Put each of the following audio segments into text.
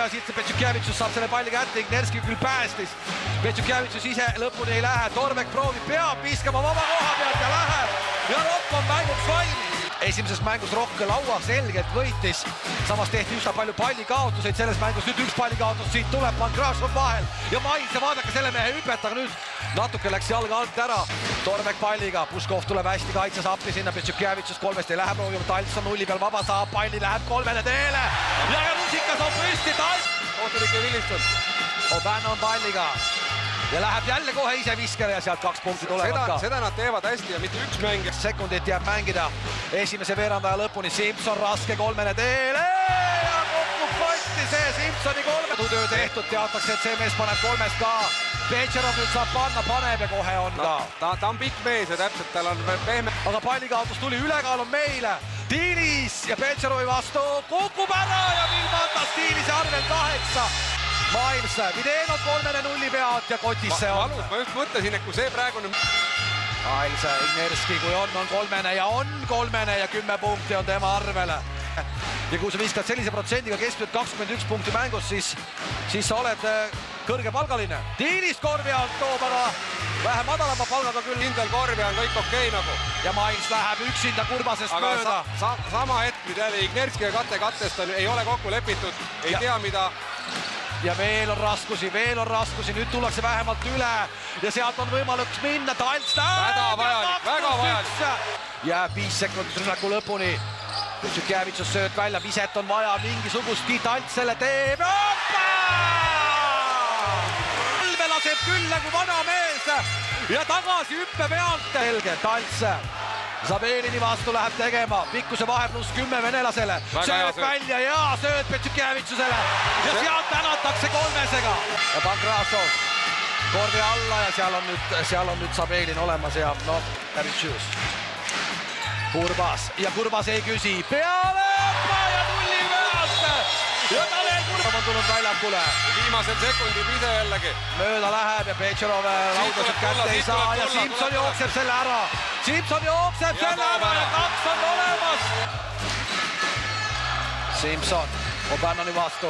teha, siit see Pečiukevičius saab selle palli kätte, Ignerski küll päästis. Pečiukevičius ise lõpuni ei lähe, Tormek proovib, peab viskama vaba koha pealt ja läheb. Ja Ropp on mänguks valmis. Esimeses mängus Rokke laua selgelt võitis. Samas tehti üsna palju pallikaotuseid selles mängus. Nüüd üks pallikaotus, siit tuleb, Mandraš on vahel. Ja Mainse, vaadake selle mehe hüpet, aga nüüd natuke läks jalga alt ära. Tormek palliga, Puskov tuleb hästi kaitses appi sinna, Pečiukevičius kolmest ei lähe proovima, Taltz on nulli peal vaba saab, palli läheb kolmele teele ja rusikas on püsti, Taltz! Kohtunike vilistus, Oban on palliga ja läheb jälle kohe ise viskele ja sealt 2 punkti tulevad ka. Seda nad teevad hästi ja mitte üks mängijast sekundit jääb mängida esimese veerandaja lõpuni, Simpson raske kolmele teele ja kokkub kotti see Simpsoni kolme. Tutöö tehtud, teatakse, et see mees paneb 3-st ka. Petserov nüüd saab panna, paneb ja kohe on ta. Ta on pikk mees ja täpselt tal on pehme. Aga pallikaotus tuli, ülekaal on meile. Dilys ja Petserovi vastu kukub ära ja Vilmantas Dilys arvel 8. Mainse, Videen on 3-0 pealt ja kotisse on. Ma just mõtlesin, et kui see praegune... Mainse, Ignerski kui on 3 ja on 3 ja 10 punkti on tema arvele. Ja kui sa viskad sellise protsendiga keskmiselt 21 punkti mängus, siis sa oled kõrge palgaline. Dilys korvi alt toob, aga vähe madalama palgaga küll. Kindel korvi on kõik okei nagu. Ja Mainz läheb üksinda Kurbasest mööda. Sama hetk nüüd jälle Ignerski kattest ei ole kokku lepitud, ei tea mida. Ja veel on raskusi, nüüd tullakse vähemalt üle ja sealt on võimalik minna. Taltz väga vajalik. Jääb 5 sekundit rünnaku lõpuni. Pečiukevičius sööd välja, viset on vaja, mingisugustki Taltz selle teeb. Kalve laseb küll nagu vana mees ja tagasi hüppe pealt. Helge, Taltz Sabelini vastu läheb tegema, pikkuse vahe pluss 10 venelasele. Sööd välja ja sööd Pečiukevičusele ja sealt tänatakse 3-sega. Ja Pankraas on korvi alla ja seal on nüüd Sabelin olemas ja Pečiukevičius. Kurbas ja Kurbas ei küsi, peale ja nulli peaste ja Talel Kurbas on tulnud väljakule. Viimasel sekundil ise jällegi. Mööda läheb ja Petserov laudaselt kätte ei saa ja Simpson jookseb selle ära. Ja 2 on olemas. Simpson, Obanoni vastu.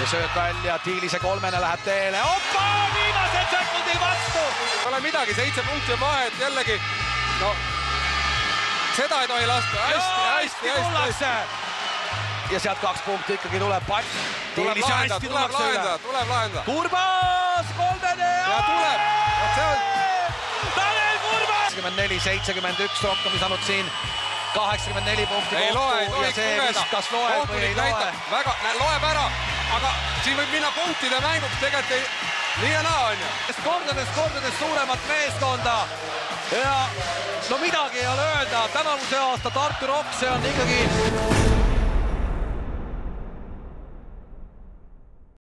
Ja sööd välja, Dilys kolmene läheb teele. Opa, viimasel sekundil vastu. Ole midagi, 7 punkti on vahe, et jällegi... Seda ei tohi lasta, hästi. Ja sealt 2 punkti ikkagi tuleb pall. Tuleb lahendada. Kurbas, 3-ne! Ja tuleb! Tanel Kurbas! 74-71 rohkem ei saanud siin. 84 punkti kokku ja see vist kas loeb või ei loe. Väga, loeb ära, aga siin võib minna punktide mänguks tegelikult ei... Nii ja naa on ju. Kordades suuremat meeskonda. Ja midagi ei ole öelda, tänavuse aasta Tartu Rock, see on ikkagi...